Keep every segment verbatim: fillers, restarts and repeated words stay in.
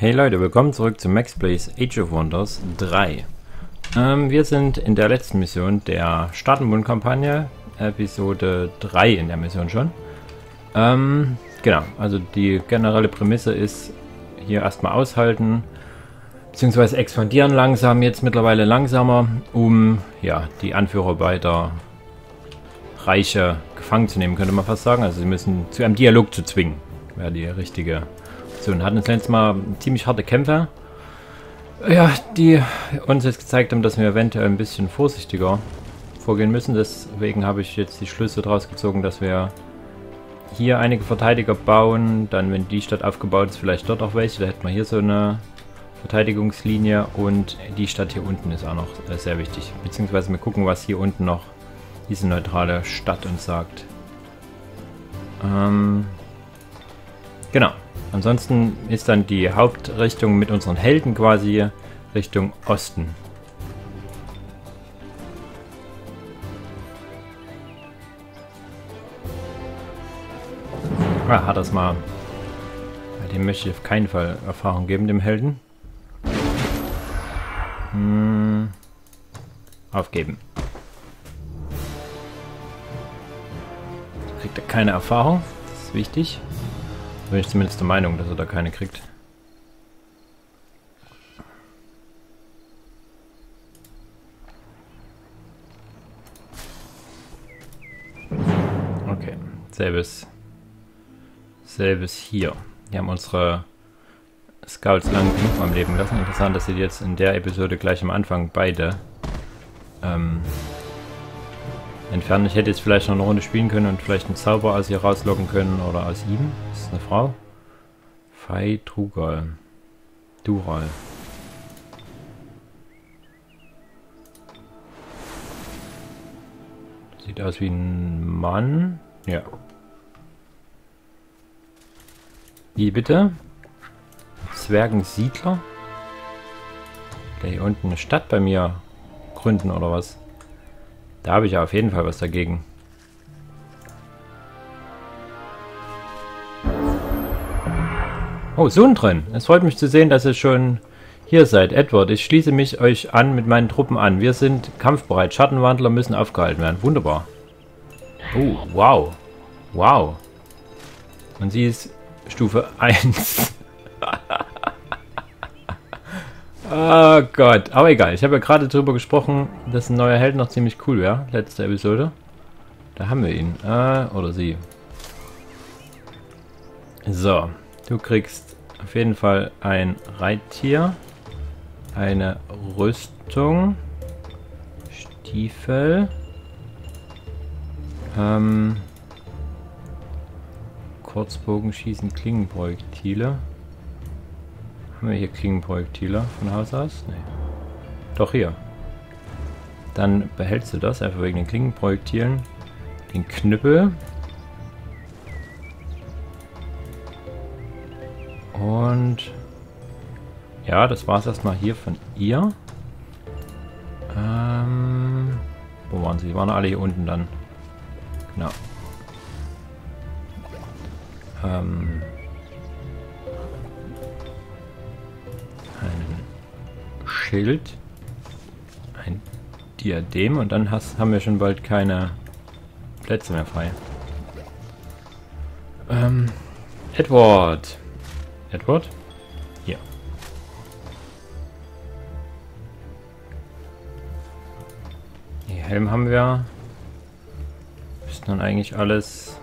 Hey Leute, willkommen zurück zu Max Plays Age of Wonders drei. Ähm, wir sind in der letzten Mission der Staatenbund-Kampagne, Episode drei in der Mission schon. Ähm, genau, also die generelle Prämisse ist, hier erstmal aushalten, beziehungsweise expandieren langsam, jetzt mittlerweile langsamer, um ja die Anführer weiter Reiche gefangen zu nehmen, könnte man fast sagen. Also sie müssen zu einem Dialog zu zwingen, wäre die richtige... So, und hatten uns letztes Mal ziemlich harte Kämpfe, ja, die uns jetzt gezeigt haben, dass wir eventuell ein bisschen vorsichtiger vorgehen müssen. Deswegen habe ich jetzt die Schlüsse daraus gezogen, dass wir hier einige Verteidiger bauen. Dann, wenn die Stadt aufgebaut ist, vielleicht dort auch welche. Da hätten wir hier so eine Verteidigungslinie und die Stadt hier unten ist auch noch sehr wichtig. Beziehungsweise wir gucken, was hier unten noch diese neutrale Stadt uns sagt. Ähm, genau. Ansonsten ist dann die Hauptrichtung mit unseren Helden quasi Richtung Osten. Ah, hat das mal. Dem möchte ich auf keinen Fall Erfahrung geben, dem Helden. Hm. Aufgeben. Kriegt er keine Erfahrung, das ist wichtig. Bin ich zumindest der Meinung, dass er da keine kriegt. Okay, selbes. Selbes hier. Wir haben unsere Scouts lang genug am Leben lassen. Interessant, dass sie jetzt in der Episode gleich am Anfang beide ähm, entfernen. Ich hätte jetzt vielleicht noch eine Runde spielen können und vielleicht einen Zauber aus ihr rauslocken können oder aus ihm. Das ist eine Frau. Feitrugal. Dural. Sieht aus wie ein Mann. Ja. Wie bitte? Zwergensiedler? Der hier unten eine Stadt bei mir gründen oder was? Da habe ich ja auf jeden Fall was dagegen. Oh, Sundren! Es freut mich zu sehen, dass ihr schon hier seid. Edward, ich schließe mich euch an mit meinen Truppen an. Wir sind kampfbereit. Schattenwandler müssen aufgehalten werden. Wunderbar. Oh, wow. Wow. Und sie ist Stufe eins. Oh Gott, aber egal. Ich habe ja gerade drüber gesprochen, dass ein neuer Held noch ziemlich cool wäre. Letzte Episode. Da haben wir ihn. Äh, oder sie. So, du kriegst auf jeden Fall ein Reittier. Eine Rüstung. Stiefel. Ähm, Kurzbogenschießen, Klingenprojektile. Haben wir hier Klingenprojektile von Haus aus? Nee. Doch hier. Dann behältst du das einfach wegen den Klingenprojektilen. Den Knüppel. Und ja, das war es erstmal hier von ihr. Ähm, wo waren sie? Die waren alle hier unten dann. Genau. Ähm. Schild, ein Diadem und dann hast, haben wir schon bald keine Plätze mehr frei. Ähm, Edward. Edward? Hier. Den Helm haben wir. Müssen dann eigentlich alles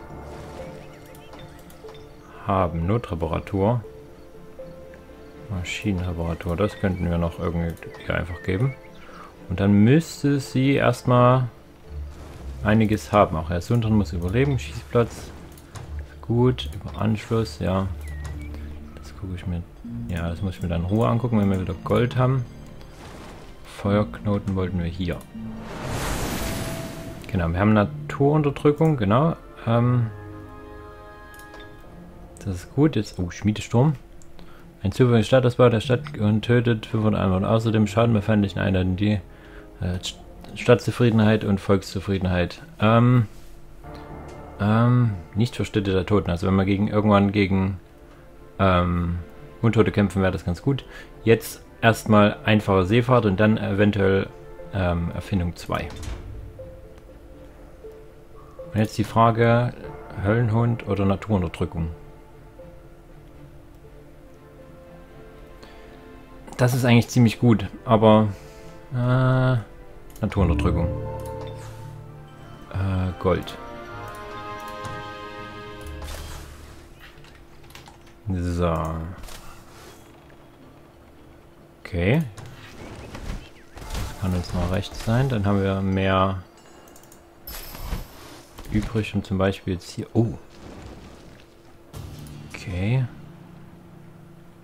haben. Notreparatur. Maschinenreparatur, das könnten wir noch irgendwie einfach geben. Und dann müsste sie erstmal einiges haben. Auch Herr Sundren muss überleben. Schießplatz. Gut, über Anschluss, ja. Das gucke ich mir. Ja, das muss ich mir dann in Ruhe angucken, wenn wir wieder Gold haben. Feuerknoten wollten wir hier. Genau, wir haben Naturunterdrückung, genau. Ähm, das ist gut. Jetzt. Oh, Schmiedesturm. Ein zufälliger Stadtausbau der Stadt und tötet fünfhundert Einwohner. Außerdem schaden befindlichen Einheiten die äh, Stadtzufriedenheit und Volkszufriedenheit. Ähm, ähm, nicht verständter Toten. Also wenn man gegen irgendwann gegen ähm, Untote kämpfen wäre das ganz gut. Jetzt erstmal einfache Seefahrt und dann eventuell ähm, Erfindung zwei. Und jetzt die Frage, Höllenhund oder Naturunterdrückung? Das ist eigentlich ziemlich gut, aber äh, Naturunterdrückung. Äh, Gold. So. Okay. Kann uns mal rechts sein. Dann haben wir mehr übrig und zum Beispiel jetzt hier... Oh. Okay.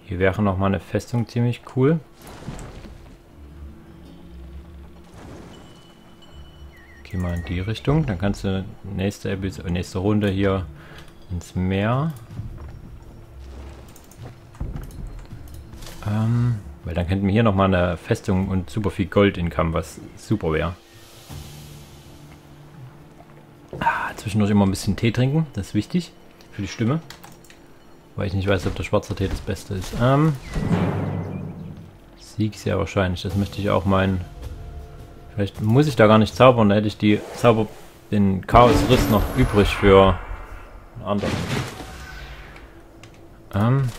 Hier wäre nochmal eine Festung ziemlich cool. Geh mal in die Richtung. Dann kannst du nächste, Episode, nächste Runde hier ins Meer... Ähm, weil dann könnten wir hier nochmal eine Festung und super viel Gold inkommen, was super wäre. Ah, zwischendurch immer ein bisschen Tee trinken, das ist wichtig für die Stimme. Weil ich nicht weiß, ob der schwarze Tee das Beste ist. Ähm, Sieg sehr wahrscheinlich, das möchte ich auch meinen. Vielleicht muss ich da gar nicht zaubern, da hätte ich die Zauber, den Chaosriss noch übrig für einen anderen. Ähm...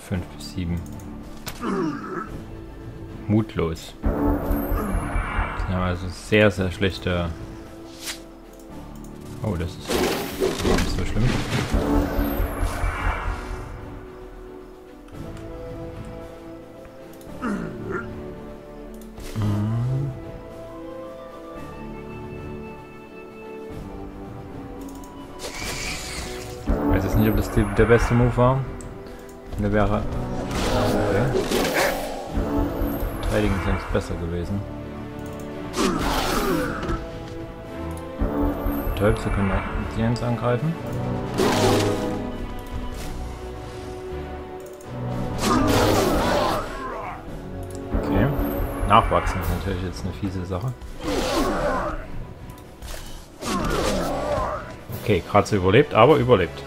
fünf bis sieben. Mutlos. Das haben also sehr, sehr schlechte... Oh, das ist nicht so schlimm. Ich weiß jetzt nicht, ob das die, der beste Move war. Der wäre... Okay. Verteidigen ist sonst besser gewesen. Toll, so können wir die Jens angreifen. Okay. Nachwachsen ist natürlich jetzt eine fiese Sache. Okay, Kratzer überlebt, aber überlebt.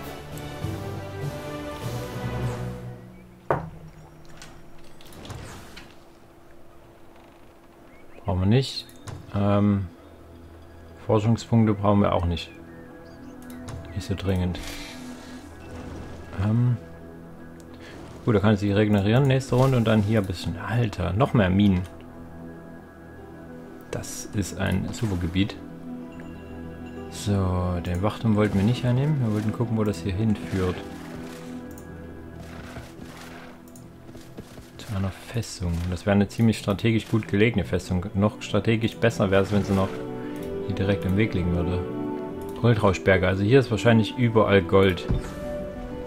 Nicht. Ähm, Forschungspunkte brauchen wir auch nicht. Nicht so dringend. Ähm, gut, da kann ich sie regenerieren nächste Runde und dann hier ein bisschen. Alter, noch mehr Minen. Das ist ein super Gebiet. So, den Wachturm wollten wir nicht einnehmen. Wir wollten gucken, wo das hier hinführt. Einer Festung. Das wäre eine ziemlich strategisch gut gelegene Festung. Noch strategisch besser wäre es, wenn sie noch hier direkt im Weg liegen würde. Goldrauschberge. Also hier ist wahrscheinlich überall Gold.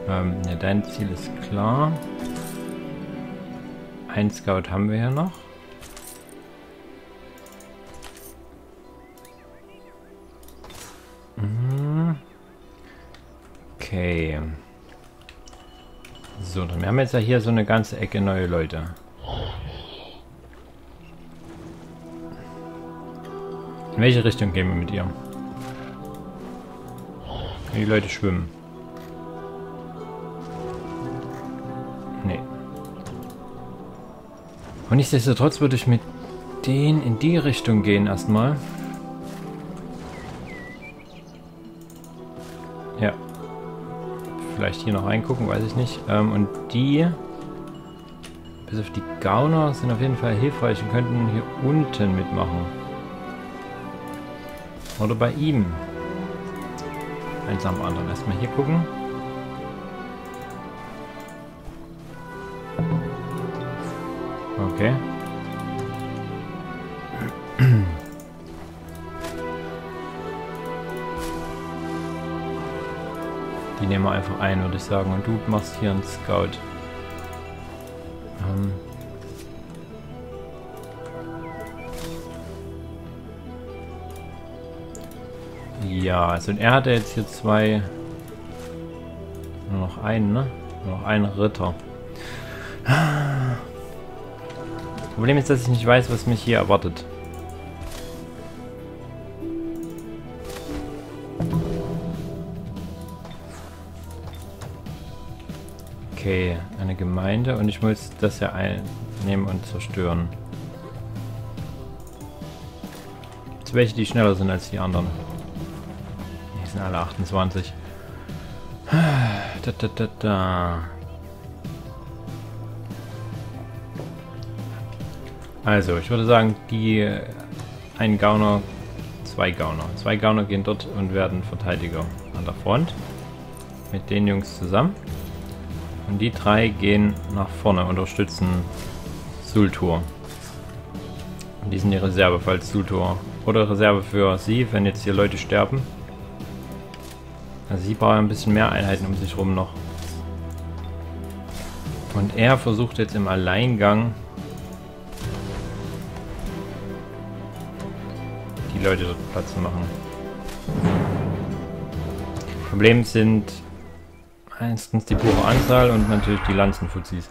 Ähm, ja, dein Ziel ist klar. Ein Scout haben wir ja noch. Okay. So, dann haben wir jetzt ja hier so eine ganze Ecke neue Leute. In welche Richtung gehen wir mit ihr? Können die Leute schwimmen? Nee. Und nichtsdestotrotz würde ich mit denen in die Richtung gehen erstmal. Ja. Vielleicht hier noch reingucken, weiß ich nicht. Ähm, und die, bis auf die Gauner, sind auf jeden Fall hilfreich und könnten hier unten mitmachen. Oder bei ihm. Eins nach dem anderen. Erstmal hier gucken. Okay. Die nehmen wir einfach ein, würde ich sagen. Und du machst hier einen Scout. Ähm ja, also er hat ja jetzt hier zwei... Nur noch einen, ne? Nur noch einen Ritter. Problem ist, dass ich nicht weiß, was mich hier erwartet. Okay, eine Gemeinde und ich muss das ja einnehmen und zerstören. Jetzt welche, die schneller sind als die anderen. Die sind alle achtundzwanzig. Da, da, da, da. Also, ich würde sagen, die ein Gauner, zwei Gauner. Zwei Gauner gehen dort und werden Verteidiger an der Front. Mit den Jungs zusammen. Und die drei gehen nach vorne, unterstützen Sultur. Und die sind die Reserve, falls Sultur. Oder Reserve für sie, wenn jetzt hier Leute sterben. Also sie brauchen ein bisschen mehr Einheiten um sich rum noch. Und er versucht jetzt im Alleingang Leute dort Platz zu machen. Problem sind erstens die pure Anzahl und natürlich die Lanzenfuzis.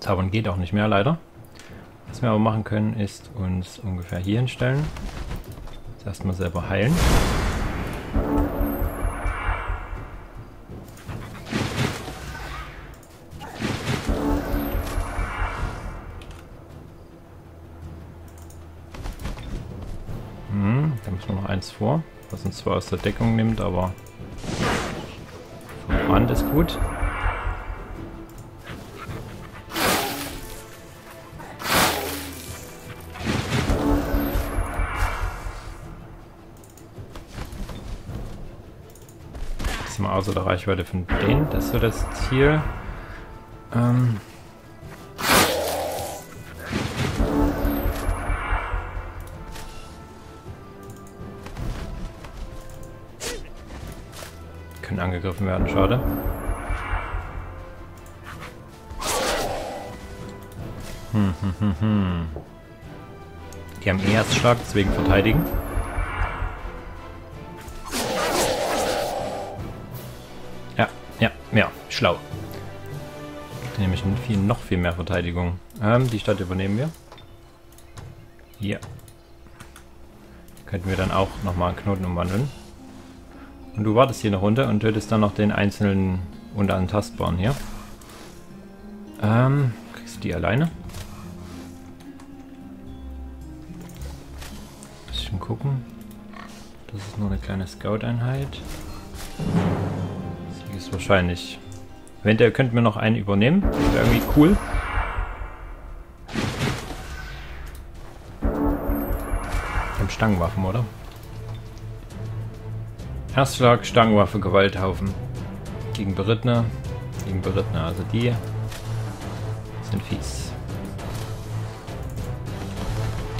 Zaubern geht auch nicht mehr, leider. Was wir aber machen können, ist uns ungefähr hier hinstellen. Jetzt erstmal selber heilen. Vor, was uns zwar aus der Deckung nimmt, aber verbrannt ist gut. Jetzt mal außer der Reichweite von denen, das ist so das Ziel. Ähm angegriffen werden, schade. Hm, hm, hm, hm. Die haben erst Schlag, deswegen verteidigen. Ja, ja, ja, schlau. Nämlich viel, noch viel mehr Verteidigung. Ähm, die Stadt übernehmen wir. Hier. Yeah. Könnten wir dann auch nochmal einen Knoten umwandeln. Und du wartest hier noch runter und tötest dann noch den einzelnen Unantastbaren hier. Ähm, kriegst du die alleine? Bisschen gucken. Das ist nur eine kleine Scout-Einheit. Sie ist wahrscheinlich. Wenn der könnten wir noch einen übernehmen. Das wäre irgendwie cool. Wir haben Stangenwaffen, oder? Erstschlag, Stangenwaffe, Gewalthaufen. Gegen Berittner. Gegen Berittner, also die sind fies.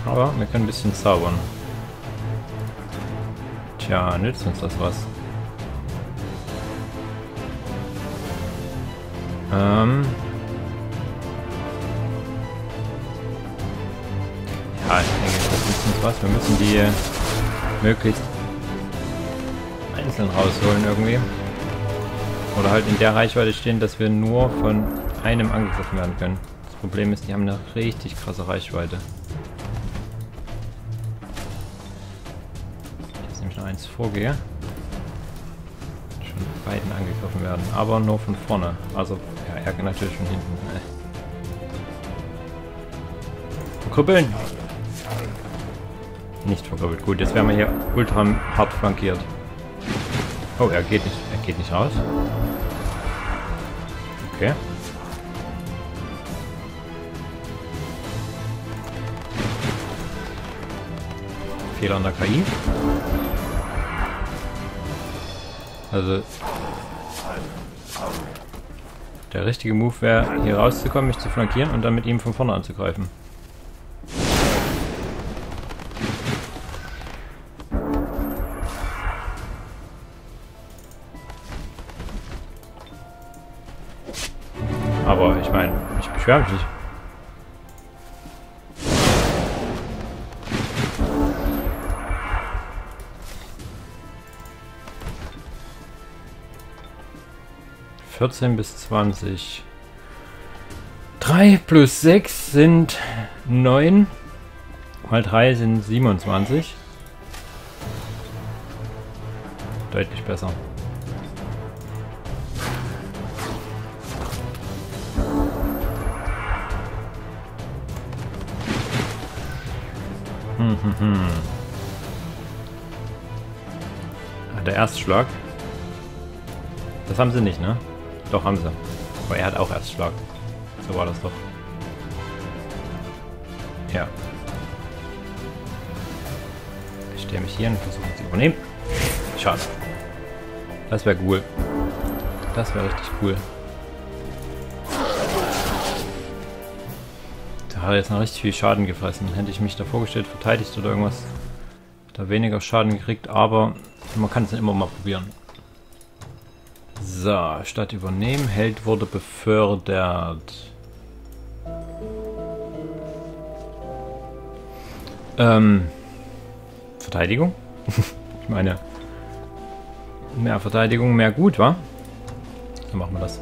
Aber wir können ein bisschen zaubern. Tja, nützt uns das was? Ähm. Ja, ich denke, das nützt uns was. Wir müssen die möglichst rausholen irgendwie. Oder halt in der Reichweite stehen, dass wir nur von einem angegriffen werden können. Das Problem ist, die haben eine richtig krasse Reichweite. Jetzt nehme ich noch eins vorgehe. Schon von beiden angegriffen werden, aber nur von vorne. Also, ja, er natürlich von hinten. Verkrüppeln! Nicht verkrüppelt. Gut, jetzt werden wir hier ultra hart flankiert. Oh, er geht nicht, er geht nicht raus. Okay. Fehler an der K I. Also der richtige Move wäre, hier rauszukommen, mich zu flankieren und dann mit ihm von vorne anzugreifen. Ich beschwere mich nicht. vierzehn bis zwanzig. drei plus sechs sind neun. Mal drei sind siebenundzwanzig. Deutlich besser. Hm, hm, hm. Ah, der Erstschlag. Das haben sie nicht, ne? Doch, haben sie. Aber er hat auch Erstschlag. So war das doch. Ja. Ich stelle mich hier und versuche zu übernehmen. Schade. Das wäre cool. Das wäre richtig cool. Da hat er jetzt noch richtig viel Schaden gefressen. Hätte ich mich da vorgestellt, verteidigt oder irgendwas, da weniger Schaden gekriegt, aber man kann es immer mal probieren. So, statt übernehmen, Held wurde befördert. Ähm, Verteidigung? Ich meine, mehr Verteidigung, mehr gut, wa? So machen wir das.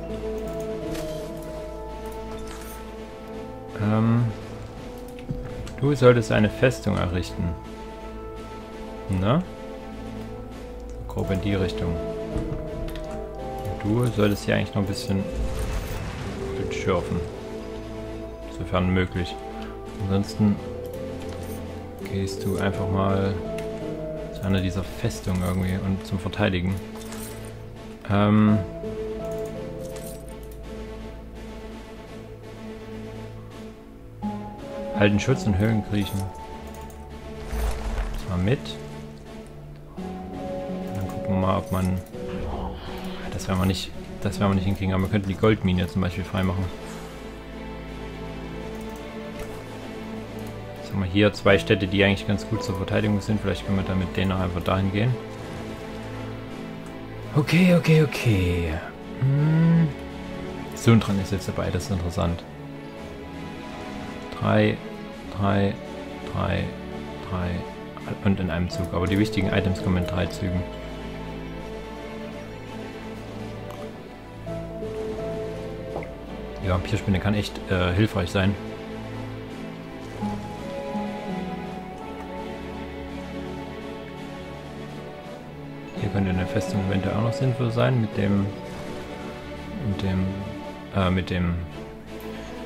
Ähm, du solltest eine Festung errichten. Na? Grob in die Richtung. Du solltest hier eigentlich noch ein bisschen schürfen. Sofern möglich. Ansonsten gehst du einfach mal zu einer dieser Festungen irgendwie und zum Verteidigen. Ähm. Halten Schutz in Höhlen kriechen. Mal mit. Dann gucken wir mal, ob man. Das werden wir nicht, das werden wir nicht hinkriegen, aber wir könnten die Goldmine zum Beispiel freimachen. Jetzt haben wir hier zwei Städte, die eigentlich ganz gut zur Verteidigung sind. Vielleicht können wir dann mit denen einfach dahin gehen. Okay, okay, okay. Hm. Sundren ist jetzt dabei, das ist interessant. drei, drei, drei, drei und in einem Zug. Aber die wichtigen Items kommen in drei Zügen. Die Vampirspinne kann echt äh, hilfreich sein. Hier könnte eine Festung eventuell auch noch sinnvoll sein mit dem mit dem äh, mit dem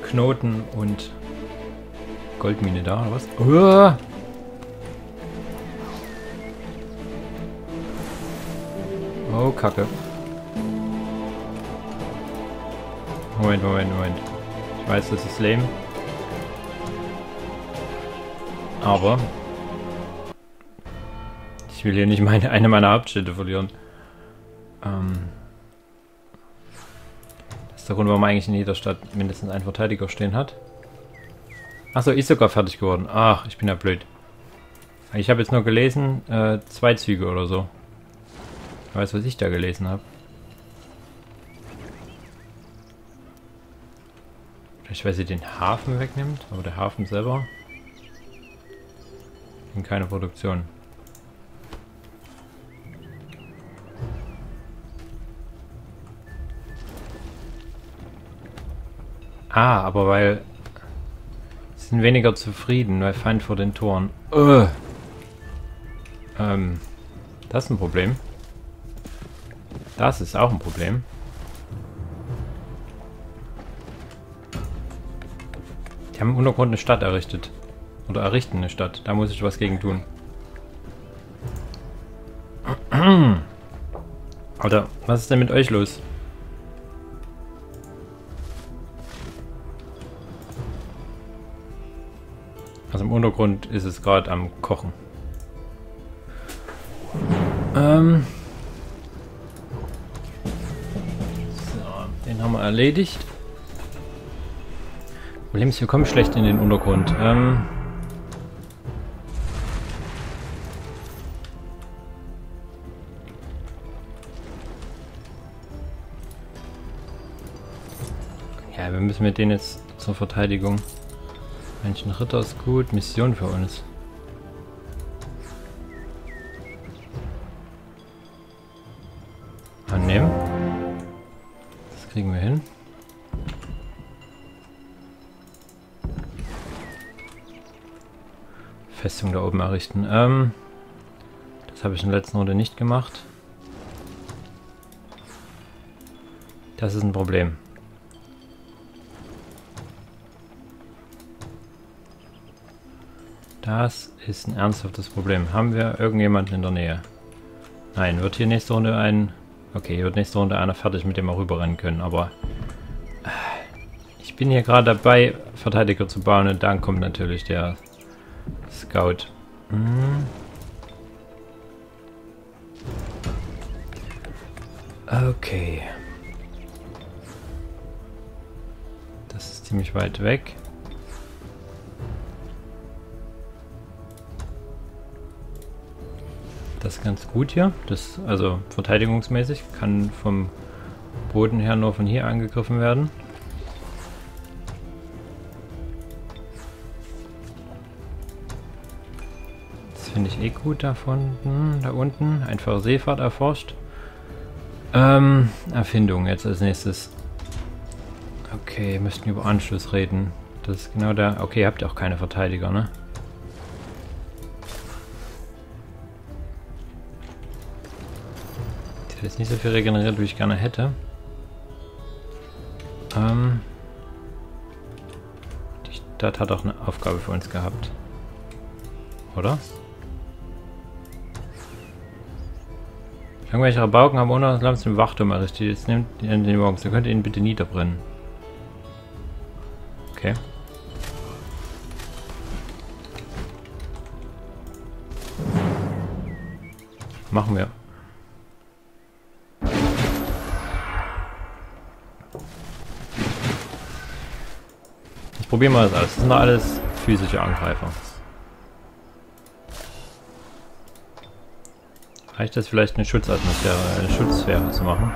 Knoten und Goldmine da oder was? Uah! Oh Kacke. Moment, Moment, Moment. Ich weiß, das ist lame. Aber ich will hier nicht meine, eine meiner Hauptstädte verlieren. Ähm das ist der Grund, warum man eigentlich in jeder Stadt mindestens einen Verteidiger stehen hat. Achso, ist sogar fertig geworden. Ach, ich bin ja blöd. Ich habe jetzt nur gelesen, äh, zwei Züge oder so. Ich weiß, was ich da gelesen habe. Vielleicht, weil sie den Hafen wegnimmt, aber der Hafen selber in keine Produktion. Ah, aber weil sie sind weniger zufrieden, weil Feind vor den Toren. Ugh. Ähm, das ist ein Problem. Das ist auch ein Problem. Die haben im Untergrund eine Stadt errichtet. Oder errichten eine Stadt. Da muss ich was gegen tun. Alter, was ist denn mit euch los? Also im Untergrund ist es gerade am Kochen. Ähm. So, den haben wir erledigt. Problem ist, wir kommen schlecht in den Untergrund. Ähm ja, wir müssen mit denen jetzt zur Verteidigung. Menschen Ritter ist gut, Mission für uns. Annehmen. Das kriegen wir hin. Festung da oben errichten. Ähm, das habe ich in der letzten Runde nicht gemacht. Das ist ein Problem. Das ist ein ernsthaftes Problem. Haben wir irgendjemanden in der Nähe? Nein, wird hier nächste Runde ein... Okay, hier wird nächste Runde einer fertig, mit dem wir rüberrennen können, aber... Ich bin hier gerade dabei, Verteidiger zu bauen, und dann kommt natürlich der Scout. Hm. Okay. Das ist ziemlich weit weg. Das ist ganz gut hier. Das, also verteidigungsmäßig, kann vom Boden her nur von hier angegriffen werden. Das finde ich eh gut davon. Hm, da unten. Einfache Seefahrt erforscht. Ähm, Erfindung jetzt als nächstes. Okay, wir müssten über Anschluss reden. Das ist genau da. Okay, ihr habt ja auch keine Verteidiger, ne? Jetzt nicht so viel regeneriert, wie ich gerne hätte. Ähm, die Stadt hat auch eine Aufgabe für uns gehabt. Oder? Langweilige Rabauken haben ohne Lampen den Wachturm errichtet. Jetzt nehmt ihr den morgens. Dann könnt ihr ihn bitte niederbrennen. Okay. Machen wir. Probieren wir das aus. Das sind alles physische Angreifer. Reicht das vielleicht, eine Schutzatmosphäre, eine Schutzsphäre zu machen?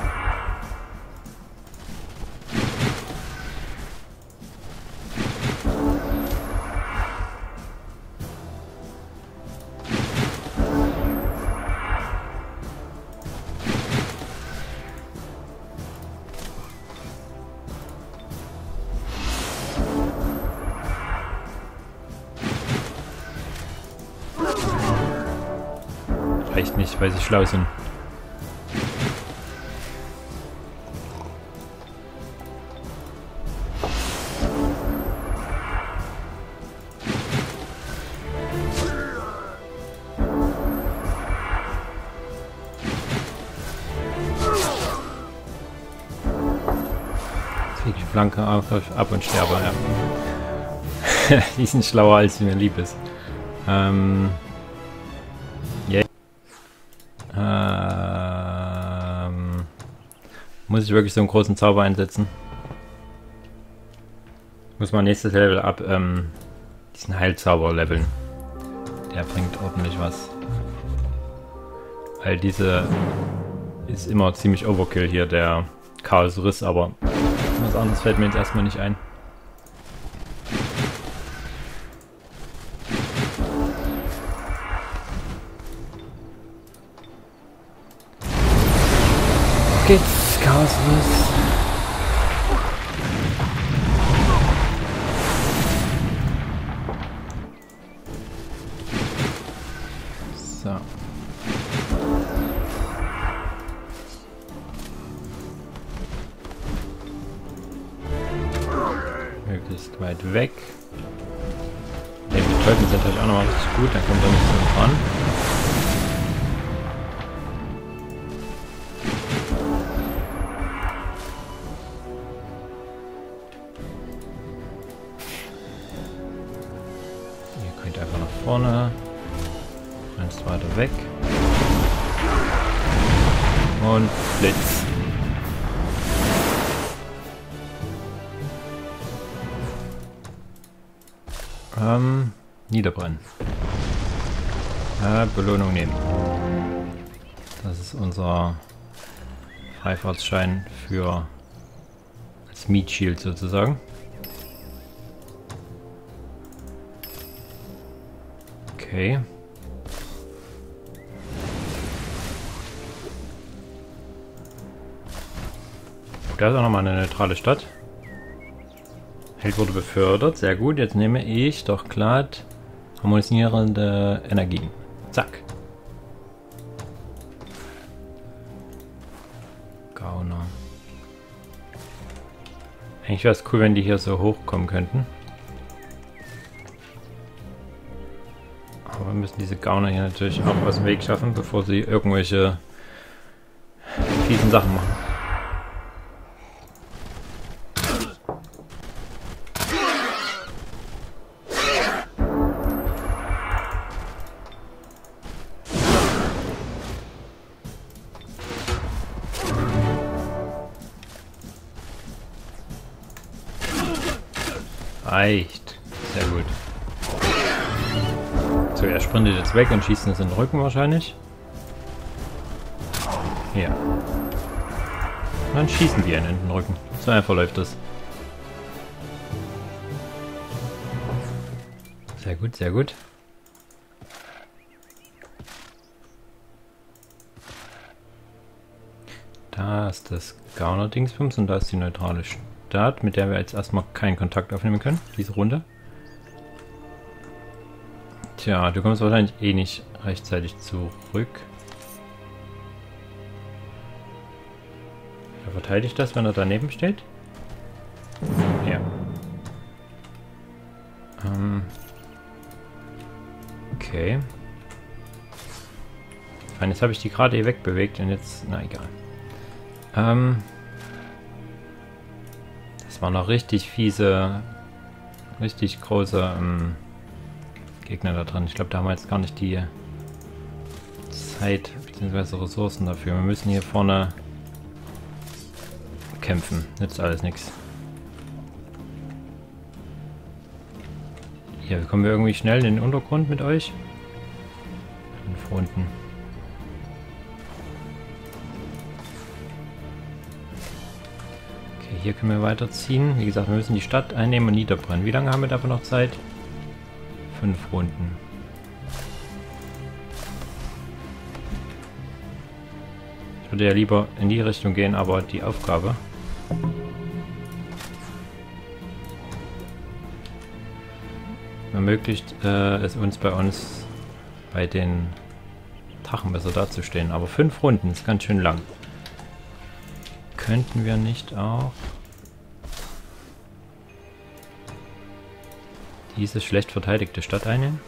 Nicht, weil sie schlau sind. Jetzt kriege ich Flanke auf, ab und sterbe. Ja. Die sind schlauer, als mir lieb ist. Ähm... Ähm, muss ich wirklich so einen großen Zauber einsetzen? Muss man nächstes Level ab, ähm, diesen Heilzauber leveln. Der bringt ordentlich was. Weil diese ist immer ziemlich Overkill hier, der Chaos Riss, aber was anderes fällt mir jetzt erstmal nicht ein. Geht's, Chaos los. So. Möglichst weit weg. Ne, die Teufel sind natürlich auch nochmal richtig gut, dann kommt er nicht so ran. Und Blitz. Ähm, niederbrennen. Äh, Belohnung nehmen. Das ist unser Freifahrtsschein für das Meat Shield sozusagen. Okay. Da ist auch nochmal eine neutrale Stadt. Held wurde befördert, sehr gut. Jetzt nehme ich doch glatt Harmonisierende Energien. Zack. Gauner. Eigentlich wäre es cool, wenn die hier so hochkommen könnten. Aber wir müssen diese Gauner hier natürlich auch aus dem Weg schaffen, bevor sie irgendwelche fiesen Sachen machen. Reicht. Sehr gut. So, er sprintet jetzt weg und schießt uns in den Rücken wahrscheinlich. Ja. Und dann schießen wir ihn in den Rücken. So einfach läuft das. Sehr gut, sehr gut. Da ist das Gauner-Dingsbums und da ist die neutrale Stadt. Start, mit der wir jetzt erstmal keinen Kontakt aufnehmen können, diese Runde. Tja, du kommst wahrscheinlich eh nicht rechtzeitig zurück. Er verteidigt das, wenn er daneben steht. Ja. Ähm. Okay. Fein, jetzt habe ich die gerade eh wegbewegt und jetzt... Na, egal. Ähm... War noch richtig fiese, richtig große ähm, Gegner da drin. Ich glaube, da haben wir jetzt gar nicht die Zeit bzw. Ressourcen dafür. Wir müssen hier vorne kämpfen. Nützt alles nichts. Hier, kommen wir irgendwie schnell in den Untergrund mit euch? In Fronten. Hier können wir weiterziehen. Wie gesagt, wir müssen die Stadt einnehmen und niederbrennen. Wie lange haben wir dafür noch Zeit? Fünf Runden. Ich würde ja lieber in die Richtung gehen, aber die Aufgabe... ermöglicht äh, es uns bei uns, bei den Tachen besser dazustehen. Aber fünf Runden ist ganz schön lang. Könnten wir nicht auch diese schlecht verteidigte Stadt einnehmen?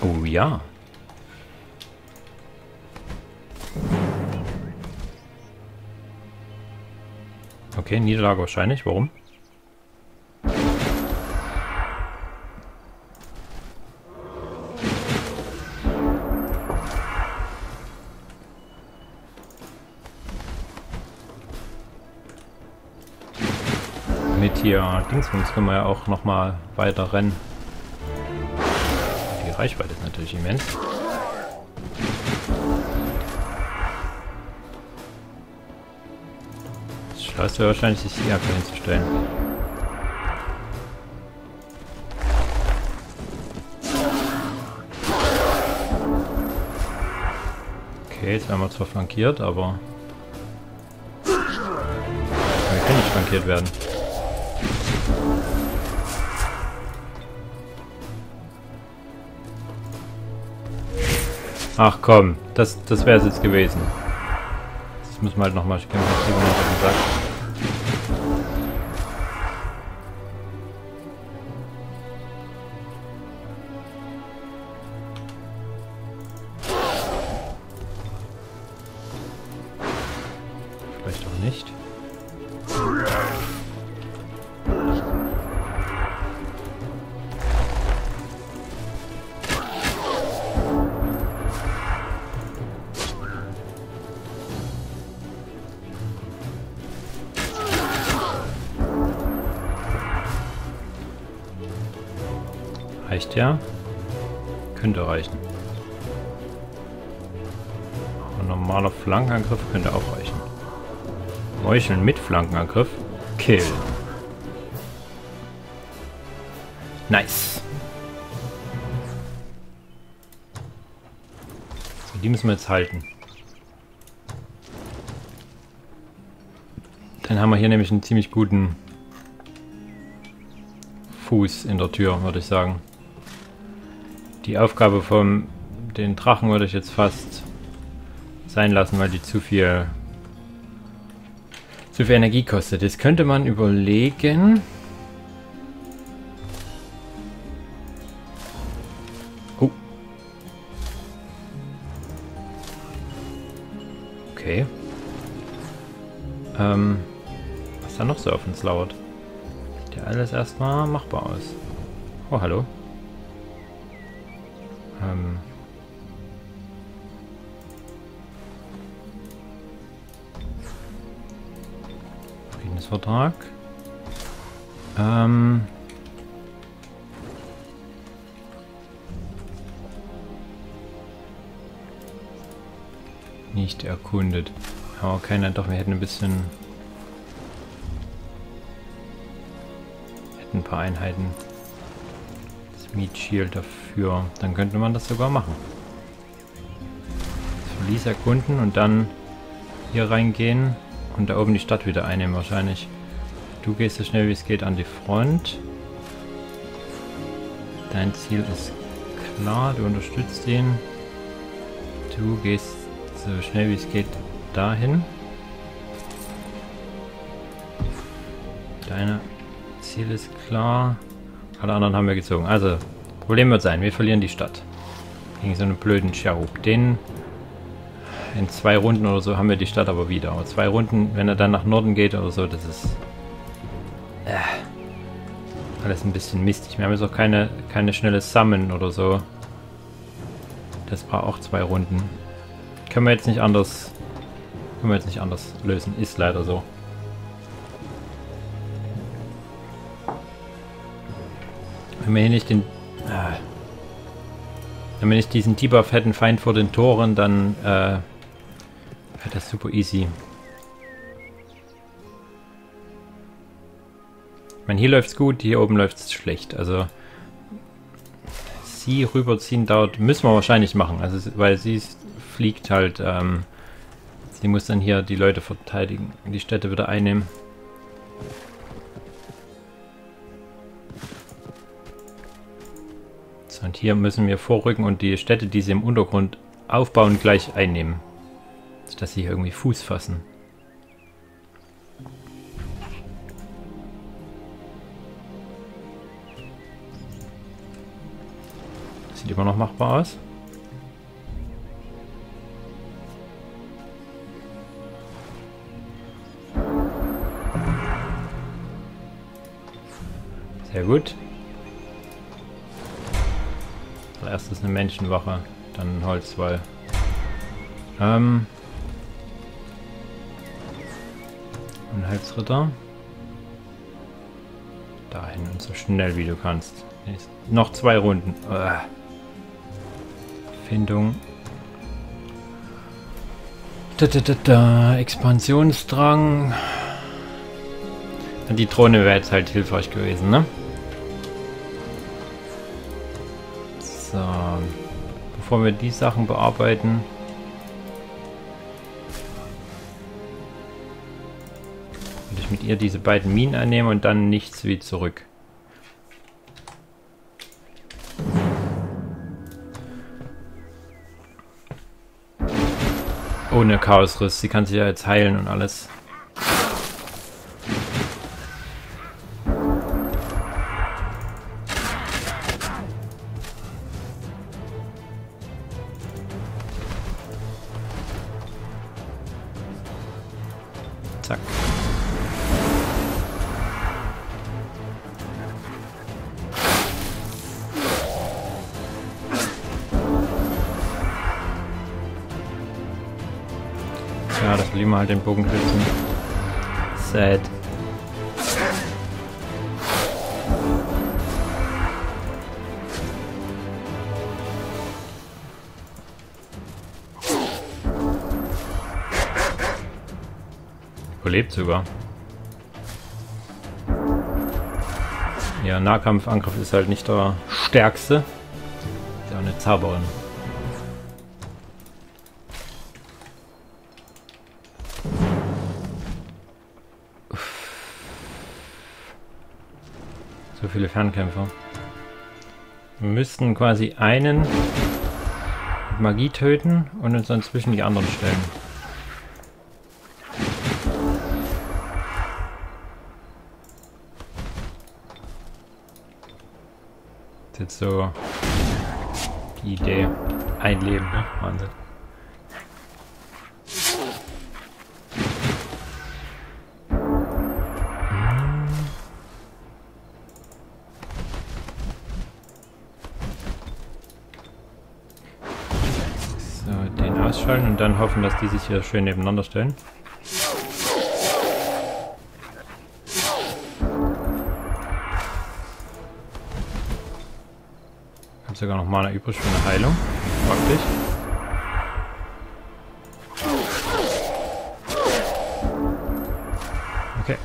Oh ja. Okay, Niederlage wahrscheinlich. Warum? Ja, Dingsbums können wir ja auch noch mal weiter rennen. Die Reichweite ist natürlich immens. Das Schloss wäre wahrscheinlich, sich hier einfach hinzustellen. Okay, jetzt werden wir zwar flankiert, aber... wir können nicht flankiert werden. Ach komm, das, das wäre es jetzt gewesen. Das müssen wir halt nochmal kämpfen. Vielleicht auch nicht. Reicht ja? Könnte reichen. Ein normaler Flankenangriff könnte auch reichen. Meucheln mit Flankenangriff. Kill. Nice. So, die müssen wir jetzt halten. Dann haben wir hier nämlich einen ziemlich guten Fuß in der Tür, würde ich sagen. Die Aufgabe vom den Drachen würde ich jetzt fast sein lassen, weil die zu viel, zu viel Energie kostet. Jetzt könnte man überlegen... Oh. Okay. Ähm, was da noch so auf uns lauert. Sieht ja alles erstmal machbar aus. Oh, hallo. Ähm... Vertrag. Ähm. Nicht erkundet. Aber keiner, doch wir hätten ein bisschen. Hätten ein paar Einheiten. Smith Shield dafür. Dann könnte man das sogar machen. Das Verlies erkunden und dann hier reingehen. Und da oben die Stadt wieder einnehmen wahrscheinlich. Du gehst so schnell wie es geht an die Front. Dein Ziel ist klar, du unterstützt ihn. Du gehst so schnell wie es geht dahin. Dein Ziel ist klar. Alle anderen haben wir gezogen. Also, Problem wird sein, wir verlieren die Stadt. Gegen so einen blöden Cherub. Den... In zwei Runden oder so haben wir die Stadt aber wieder. Aber zwei Runden, wenn er dann nach Norden geht oder so, das ist... Äh, alles ein bisschen mistig. Wir haben jetzt auch keine, keine schnelle Summon oder so. Das braucht auch zwei Runden. Können wir jetzt nicht anders... Können wir jetzt nicht anders lösen. Ist leider so. Wenn wir hier nicht den... Äh, wenn wir nicht diesen Debuff hätten, Feind vor den Toren, dann... Äh, das ist super easy. Ich meine, hier läuft's gut, hier oben läuft's schlecht. Also sie rüberziehen dauert, müssen wir wahrscheinlich machen. Also weil sie fliegt halt, ähm, sie muss dann hier die Leute verteidigen, die Städte wieder einnehmen. So, und hier müssen wir vorrücken und die Städte, die sie im Untergrund aufbauen, gleich einnehmen. Dass sie hier irgendwie Fuß fassen. Sieht immer noch machbar aus. Sehr gut. Als erstes eine Menschenwache, dann ein Holzwall. Ähm... Ein Halsritter. Dahin und so schnell wie du kannst. Nächste. Noch zwei Runden. Uah. Findung. Da, da, da, da. Expansionsdrang. Die Drohne wäre jetzt halt hilfreich gewesen, ne? So. Bevor wir die Sachen bearbeiten. Mit ihr diese beiden Minen annehmen und dann nichts wie zurück. Ohne Chaosriss. Sie kann sich ja jetzt heilen und alles. Zack. Mal halt den Bogen schützen. Sad. Überlebt sogar. Ja, Nahkampfangriff ist halt nicht der stärkste. Ist ja eine Zauberin. So viele Fernkämpfer. Wir müssten quasi einen mit Magie töten und uns dann zwischen die anderen stellen. Das ist jetzt so die Idee. Ein Leben, ne? Wahnsinn. Und dann hoffen, dass die sich hier schön nebeneinander stellen. Ich habe sogar noch Mana übrig für eine Heilung. Praktisch. Okay.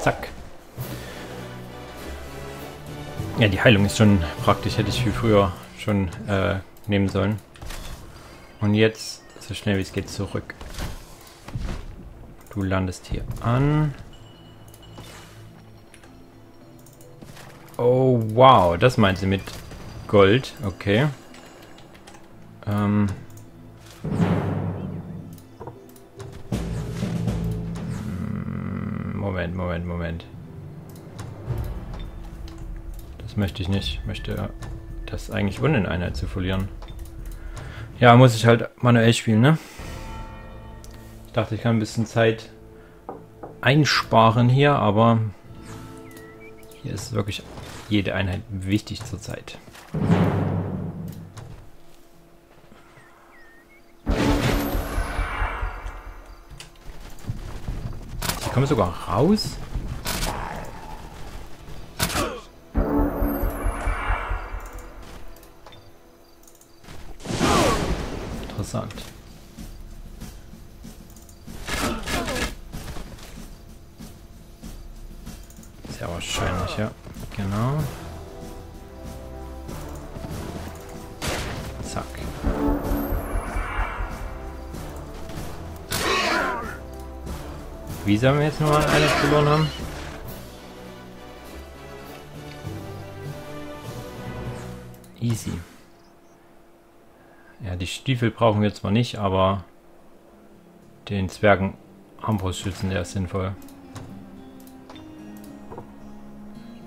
Zack. Ja, die Heilung ist schon praktisch, hätte ich viel früher schon äh, nehmen sollen. Und jetzt, so schnell wie es geht, zurück. Du landest hier an. Oh, wow, das meint sie mit Gold, okay. Ähm. Moment, Moment, Moment. Das möchte ich nicht. Ich möchte das eigentlich ohne eine Einheit zu verlieren. Ja, muss ich halt manuell spielen, ne? Ich dachte, ich kann ein bisschen Zeit einsparen hier, aber hier ist wirklich jede Einheit wichtig zur Zeit. Ich komme sogar raus. Interessant. Sehr wahrscheinlich, ja. Genau. Zack. Wie sollen wir jetzt nochmal eine verloren haben? Easy. Ja, die Stiefel brauchen wir jetzt mal nicht, aber den Zwergen Armbrustschützen, der ist sinnvoll.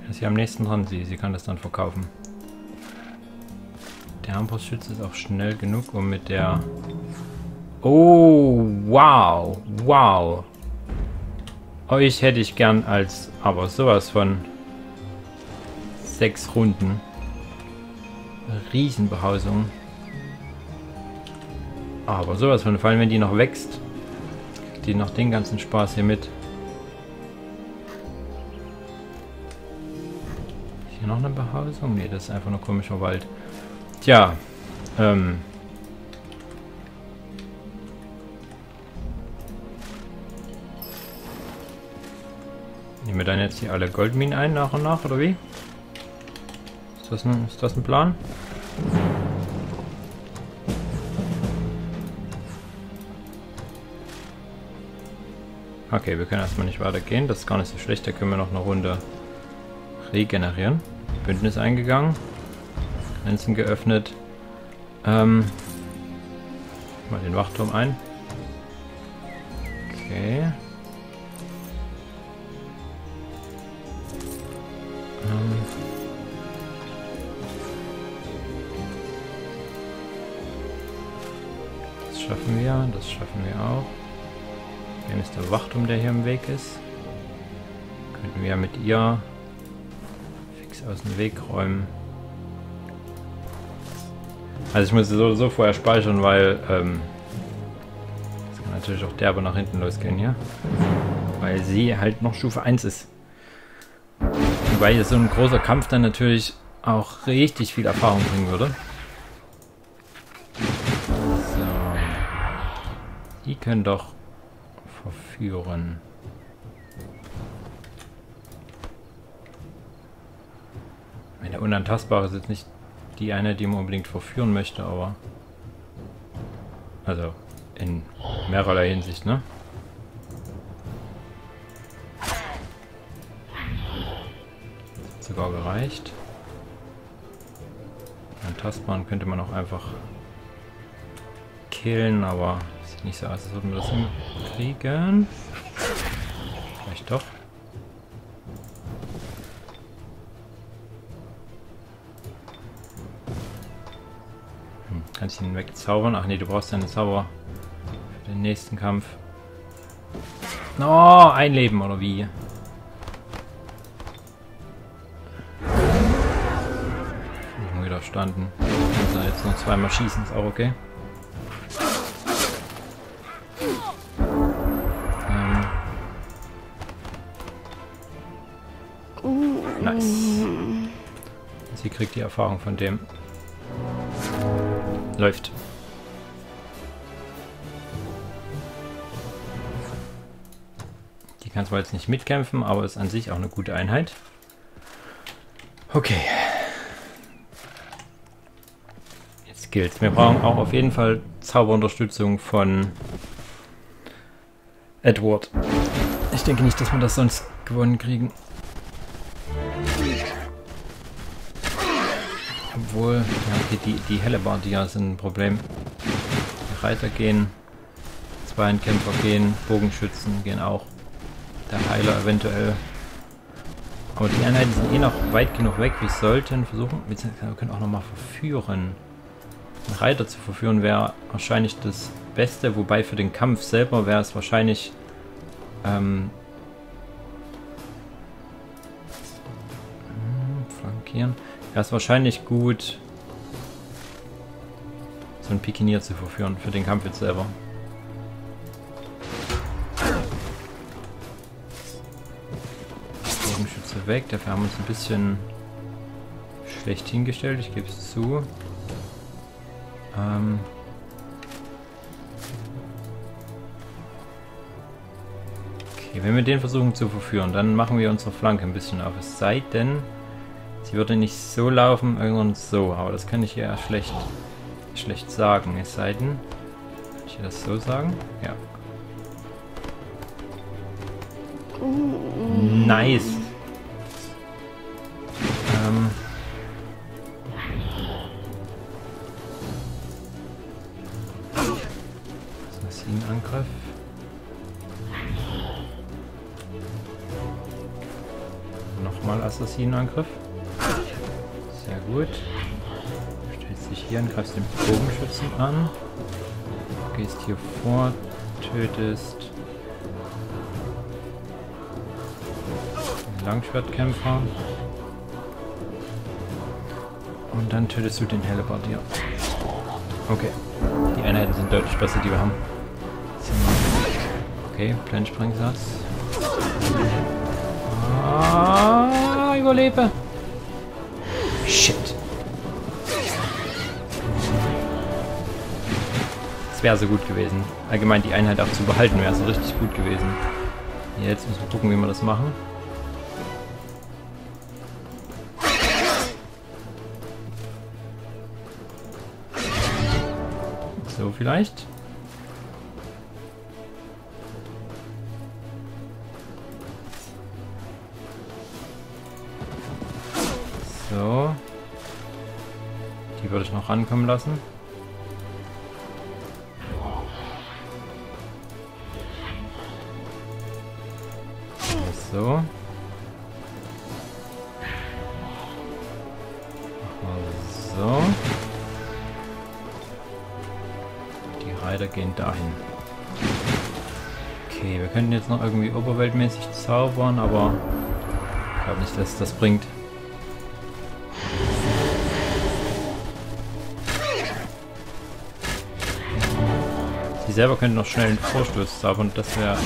Wenn sie am nächsten dran sie, sie kann das dann verkaufen. Der Armbrustschütze ist auch schnell genug, um mit der... Oh, wow, wow. Euch hätte ich gern als, aber sowas von sechs Runden. Riesenbehausung. Aber sowas von, vor allem wenn die noch wächst, die noch den ganzen Spaß hier mit. Hier noch eine Behausung? Ne, das ist einfach nur komischer Wald. Tja, ähm. Nehmen wir dann jetzt hier alle Goldminen ein, nach und nach, oder wie? Ist das ein, ist das ein Plan? Okay, wir können erstmal nicht weitergehen. Das ist gar nicht so schlecht. Da können wir noch eine Runde regenerieren. Bündnis eingegangen. Grenzen geöffnet. Ähm, mal den Wachturm ein. Okay. Ähm. Das schaffen wir. Das schaffen wir auch. Wem ist der Wachturm, der hier im Weg ist? Könnten wir ja mit ihr fix aus dem Weg räumen. Also ich muss so, so vorher speichern, weil ähm, das kann natürlich auch derbe nach hinten losgehen hier. Weil sie halt noch Stufe eins ist. Wobei hier so ein großer Kampf dann natürlich auch richtig viel Erfahrung bringen würde. So. Die können doch verführen. Meine Unantastbare ist jetzt nicht die eine, die man unbedingt verführen möchte, aber also in mehrerlei Hinsicht, ne? sogar gereicht. Ein Tastbahn könnte man auch einfach killen, aber sieht nicht so aus, als würden wir das hinkriegen. Vielleicht doch. Hm, kann ich ihn wegzaubern? Ach nee, du brauchst deine Zauber für den nächsten Kampf. No, ein Leben oder wie? Widerstanden. Also jetzt noch zweimal schießen, ist auch okay. Ähm. Nice. Sie kriegt die Erfahrung von dem. Läuft. Die kann zwar jetzt nicht mitkämpfen, aber ist an sich auch eine gute Einheit. Okay. Wir brauchen auch auf jeden Fall Zauberunterstützung von Edward. Ich denke nicht, dass wir das sonst gewonnen kriegen. Obwohl, ja, okay, die, die Hellebardier sind ein Problem. Die Reiter gehen, Zweihandkämpfer gehen, Bogenschützen gehen auch, der Heiler eventuell. Aber die Einheiten sind eh noch weit genug weg. Wir sollten versuchen, wir können auch nochmal verführen. Reiter zu verführen wäre wahrscheinlich das Beste, wobei für den Kampf selber wäre es wahrscheinlich ähm, flankieren. Wäre es wahrscheinlich gut, so einen Pikinier zu verführen für den Kampf jetzt selber. Bogenschütze weg, dafür haben wir uns ein bisschen schlecht hingestellt, ich gebe es zu. Ähm. Okay, wenn wir den versuchen zu verführen, dann machen wir unsere Flanke ein bisschen auf. Es sei denn, sie würde nicht so laufen, irgendwann so. Aber das kann ich ja schlecht, schlecht sagen. Es sei denn, kann ich das so sagen? Ja. Nice. Ähm. Angriff. Nochmal Assassinenangriff. Sehr gut. Stellst dich hier an, greifst den Bogenschützen an. Gehst hier vor, tötest den Langschwertkämpfer. Und dann tötest du den Hellebardier. Okay. Die Einheiten sind deutlich besser, die wir haben. Okay, Plansprengsatz. Ah, überlebe. Shit. Es wäre so gut gewesen. Allgemein die Einheit auch zu behalten wäre so richtig gut gewesen. Jetzt müssen wir gucken, wie wir das machen. So vielleicht. So. Die würde ich noch rankommen lassen. So. Machen wir so. Die Reiter gehen dahin. Okay, wir könnten jetzt noch irgendwie oberweltmäßig zaubern, aber ich glaube nicht, dass das bringt. Selber könnte noch schnell einen Vorstoß zaubern, das wäre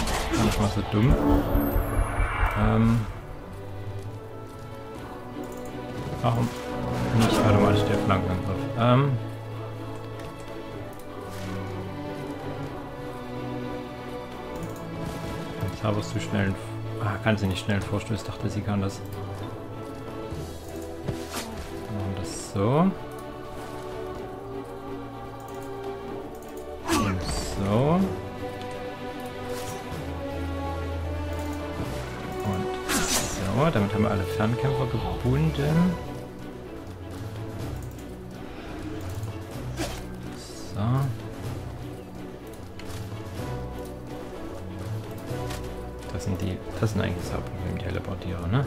nicht mal so dumm. Ähm Warum nicht automatisch der Flankenangriff? Ähm Jetzt zauberst du schnell einen... Ah, kann sie nicht schnell einen Vorstoß, dachte sie kann das. Machen wir das so. So. Und so, Tor. Damit haben wir alle Fernkämpfer gebunden. So. Das sind die. Das sind eigentlich das Hauptproblem, die Teleportierer, ne?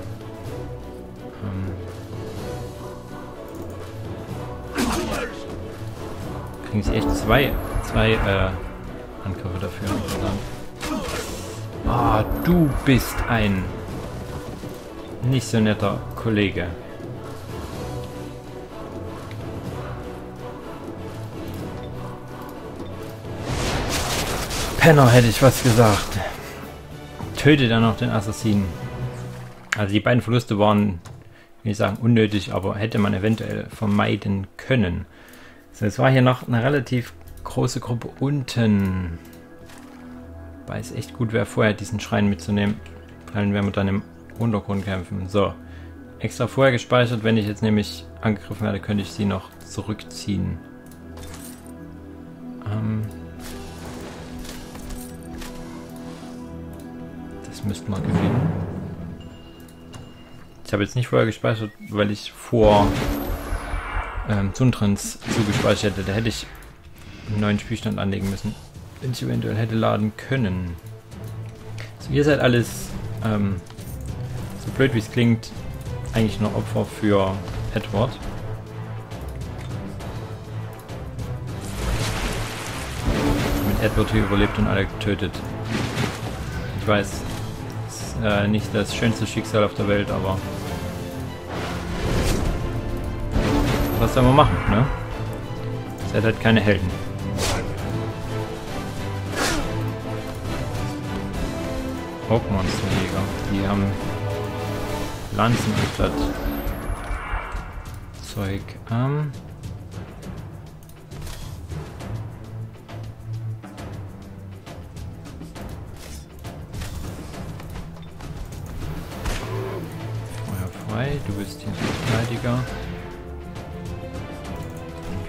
Ähm. Kriegen sie echt zwei, zwei äh, Angriffe dafür. Ah, oh, du bist ein nicht so netter Kollege. Penner, hätte ich was gesagt. Tötet dann noch den Assassinen. Also die beiden Verluste waren, will ich sagen, unnötig, aber hätte man eventuell vermeiden können. So, es war hier noch eine relativ große Gruppe unten. Weil es echt gut wäre, vorher diesen Schrein mitzunehmen. Dann werden wir dann im Untergrund kämpfen. So, extra vorher gespeichert. Wenn ich jetzt nämlich angegriffen werde, könnte ich sie noch zurückziehen. Ähm das müssten wir gewinnen. Ich habe jetzt nicht vorher gespeichert, weil ich vor ähm, Sundrens zugespeichert hätte. Da hätte ich einen neuen Spielstand anlegen müssen, wenn ich eventuell hätte laden können. So, ihr seid alles, ähm, so blöd wie es klingt, eigentlich nur Opfer für Edward. Mit Edward hier überlebt und alle getötet. Ich weiß, ist, äh, nicht das schönste Schicksal auf der Welt, aber was soll man machen, ne? Ihr seid halt keine Helden. Hauptmonsterjäger, die haben Lanzen anstatt Zeug. Ähm Feuer frei, du bist hier Verteidiger.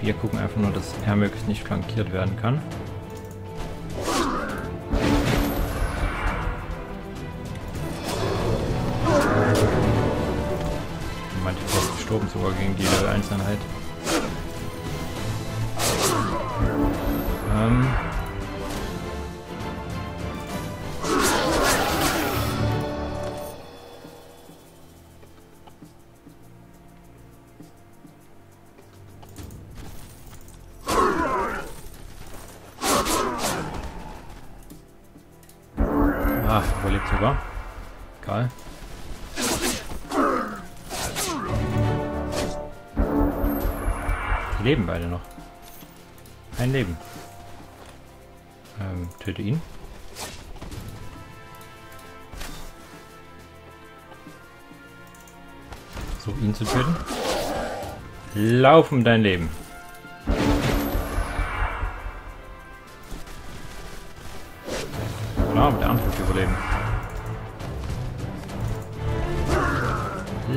Wir gucken einfach nur, dass er möglichst nicht flankiert werden kann. Sogar gegen die Einzelheit. Ähm. Ach, überlebt sogar. Geil. Leben beide noch. Ein Leben. Ähm, töte ihn. Versuch ihn zu töten. Lauf um dein Leben. Genau, mit der Antwort überleben.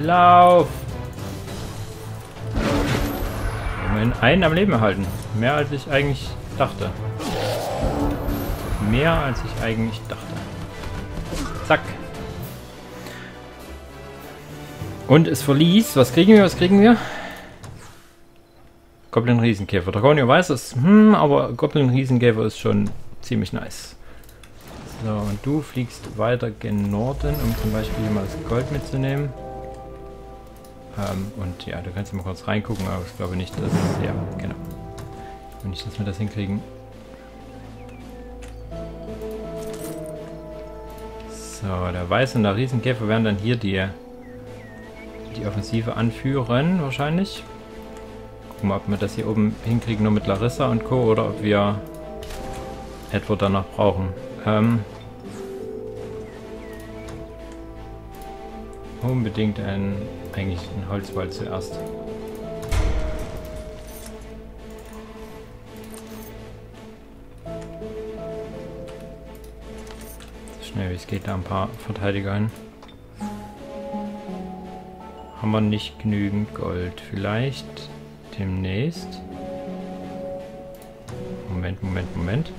Lauf! Einen am Leben erhalten. Mehr als ich eigentlich dachte. Mehr als ich eigentlich dachte. Zack. Und es verließ. Was kriegen wir? Was kriegen wir? Goblin Riesenkäfer. Dragonio weiß es. Hm, aber Goblin Riesenkäfer ist schon ziemlich nice. So, und du fliegst weiter gen Norden, um zum Beispiel hier mal das Gold mitzunehmen. Um, und ja, du kannst mal kurz reingucken, aber ich glaube nicht, dass... Ja, genau. Und nicht, dass wir das hinkriegen. So, der Weiße und der Riesenkäfer werden dann hier die, die Offensive anführen, wahrscheinlich. Gucken wir, ob wir das hier oben hinkriegen, nur mit Larissa und Co. oder ob wir Edward danach brauchen. Ähm... Unbedingt ein, eigentlich ein Holzwald zuerst. So schnell wie es geht, da ein paar Verteidiger hin. Haben wir nicht genügend Gold. Vielleicht demnächst. Moment, Moment, Moment.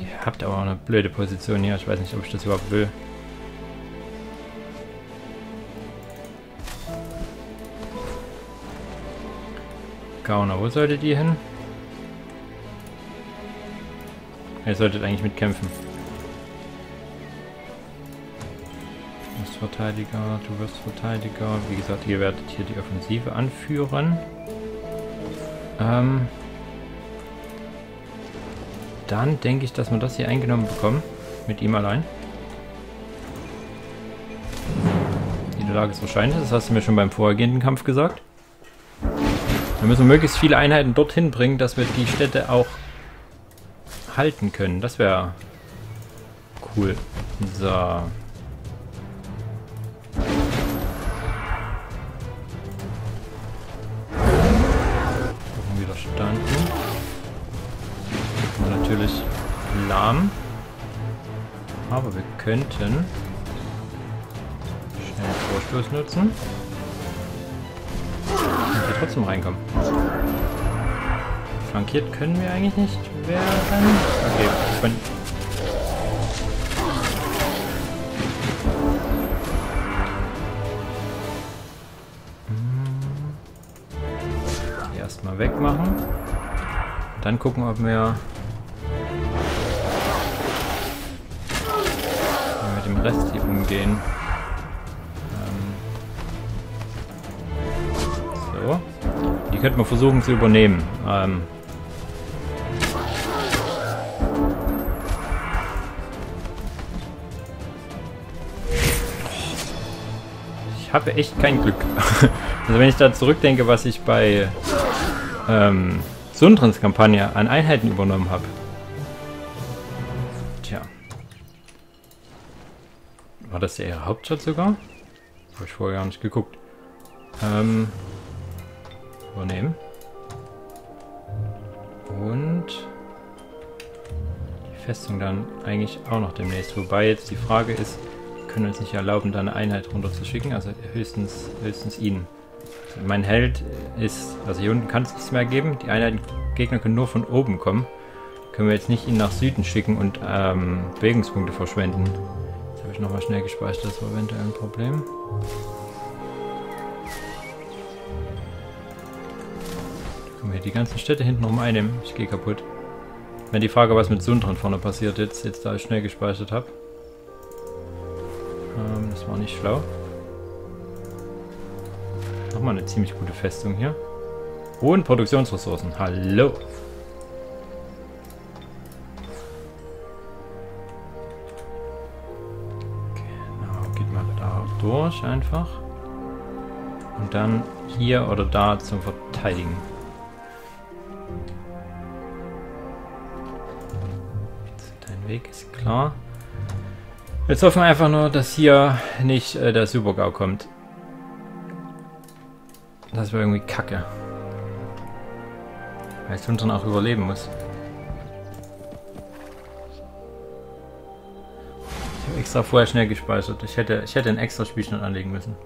Ihr habt aber eine blöde Position hier. Ich weiß nicht, ob ich das überhaupt will. Gauner, wo solltet ihr hin? Ihr solltet eigentlich mitkämpfen. Du bist Verteidiger, du wirst Verteidiger. Wie gesagt, ihr werdet hier die Offensive anführen. Ähm Dann denke ich, dass wir das hier eingenommen bekommen. Mit ihm allein. Die Lage ist wahrscheinlich, das hast du mir schon beim vorhergehenden Kampf gesagt. Da müssen wir möglichst viele Einheiten dorthin bringen, dass wir die Städte auch halten können. Das wäre cool. So. Gucken, Widerstand. Natürlich lahm. Aber wir könnten schnell Vorstoß nutzen. Und hier trotzdem reinkommen. Flankiert können wir eigentlich nicht werden. Okay, von... Die erstmal wegmachen. Dann gucken, ob wir mit dem Rest hier umgehen. Ähm so. Die könnten wir versuchen zu übernehmen. Ähm Ich habe echt kein Glück. Also wenn ich da zurückdenke, was ich bei ähm, Sundrens Kampagne an Einheiten übernommen habe. Tja. War das ja ihre Hauptstadt sogar? Habe ich vorher gar nicht geguckt. Ähm, übernehmen. Und die Festung dann eigentlich auch noch demnächst. Wobei jetzt die Frage ist, können wir uns nicht erlauben, da eine Einheit runterzuschicken, also höchstens, höchstens ihn. Also mein Held ist, also hier unten kann es nichts mehr geben, die Einheiten Gegner können nur von oben kommen. Können wir jetzt nicht ihn nach Süden schicken und ähm, Bewegungspunkte verschwenden. Jetzt habe ich nochmal schnell gespeichert, das war eventuell ein Problem. Können wir die ganzen Städte hinten rum einnehmen, ich gehe kaputt. Wenn die Frage, was mit Sundren vorne passiert jetzt, jetzt da ich schnell gespeichert habe. Das war nicht schlau. Nochmal eine ziemlich gute Festung hier. Und Produktionsressourcen. Hallo! Genau, geht mal da durch einfach. Und dann hier oder da zum Verteidigen. Dein Weg ist klar. Jetzt hoffen wir einfach nur, dass hier nicht äh, der Super-GAU kommt. Das wäre irgendwie kacke. Weil es uns dann auch überleben muss. Ich habe extra vorher schnell gespeichert. Ich hätte, ich hätte einen extra Spielstand anlegen müssen.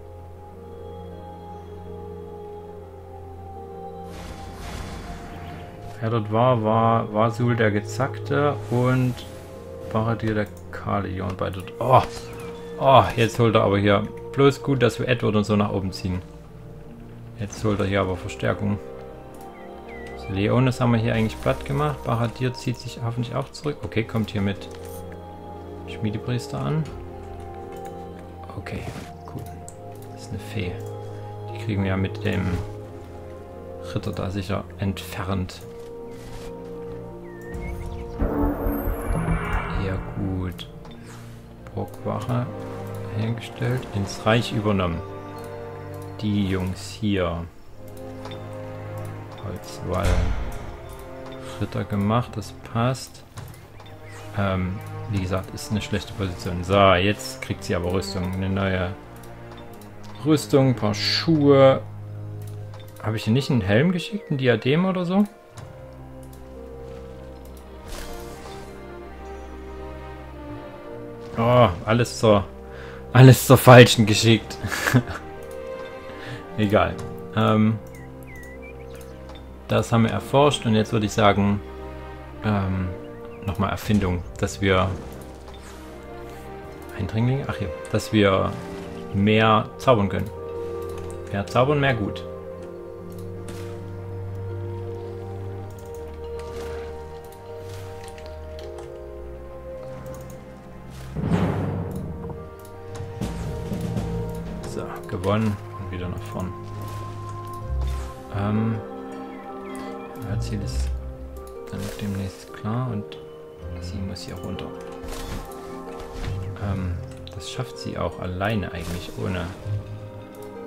Wer dort war, war Vasul der Gezackte und Baratir der Kalion bei dort. Oh, oh, jetzt holt er aber hier. Bloß gut, dass wir Edward und so nach oben ziehen. Jetzt holt er hier aber Verstärkung. So, Leonus haben wir hier eigentlich platt gemacht. Baratir zieht sich hoffentlich auch zurück. Okay, kommt hier mit Schmiedepriester an. Okay, cool. Das ist eine Fee. Die kriegen wir ja mit dem Ritter da sicher entfernt. Gut. Burgwache hergestellt. Ins Reich übernommen. Die Jungs hier. Holzwall. Ritter gemacht, das passt. Ähm, wie gesagt, ist eine schlechte Position. So, jetzt kriegt sie aber Rüstung. Eine neue Rüstung, ein paar Schuhe. Habe ich hier nicht einen Helm geschickt? Ein Diadem oder so? Oh, alles zur, alles zur Falschen geschickt. Egal. Ähm, das haben wir erforscht und jetzt würde ich sagen, ähm, nochmal Erfindung, dass wir Eindringlinge, ach hier, dass wir mehr zaubern können. Mehr zaubern, mehr gut. Gewonnen. Und wieder nach vorne. Ähm, euer Ziel ist dann demnächst klar und sie muss hier runter. Ähm, das schafft sie auch alleine eigentlich, ohne,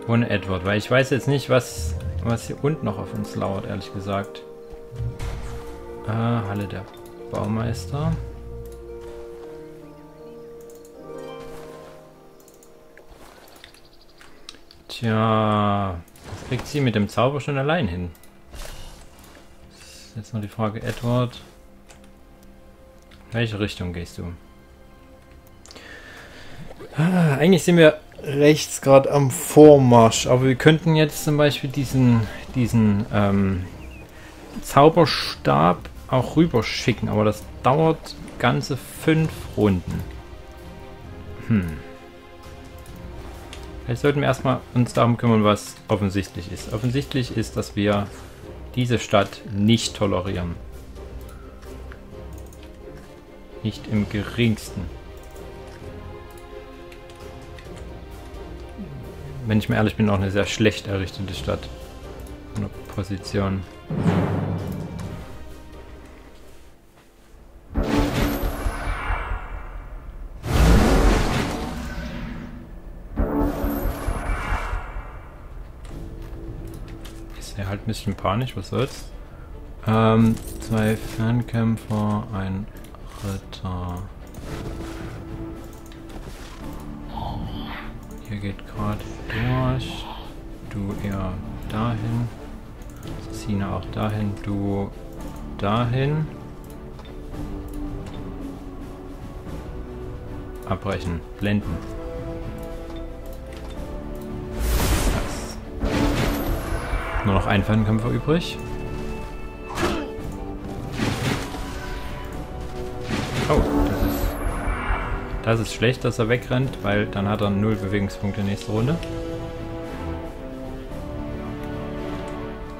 ohne Edward. Weil ich weiß jetzt nicht, was, was hier unten noch auf uns lauert, ehrlich gesagt. Äh, Halle der Baumeister. Tja, das kriegt sie mit dem Zauber schon allein hin. Jetzt noch die Frage, Edward. In welche Richtung gehst du? Ah, eigentlich sind wir rechts gerade am Vormarsch, aber wir könnten jetzt zum Beispiel diesen, diesen ähm, Zauberstab auch rüber schicken, aber das dauert ganze fünf Runden. Hm. Vielleicht sollten wir erstmal uns darum kümmern, was offensichtlich ist. Offensichtlich ist, dass wir diese Stadt nicht tolerieren. Nicht im geringsten. Wenn ich mir ehrlich bin, auch eine sehr schlecht errichtete Stadt. Eine Position. Ist ja halt ein bisschen panisch, was soll's. Ähm, zwei Fernkämpfer, ein Ritter. Hier geht gerade durch. Du eher dahin. Sina auch dahin. Du dahin. Abbrechen. Blenden. Das. Nur noch ein Fernkämpfer übrig. Oh, das ist... Das ist schlecht, dass er wegrennt, weil dann hat er null Bewegungspunkte nächste Runde.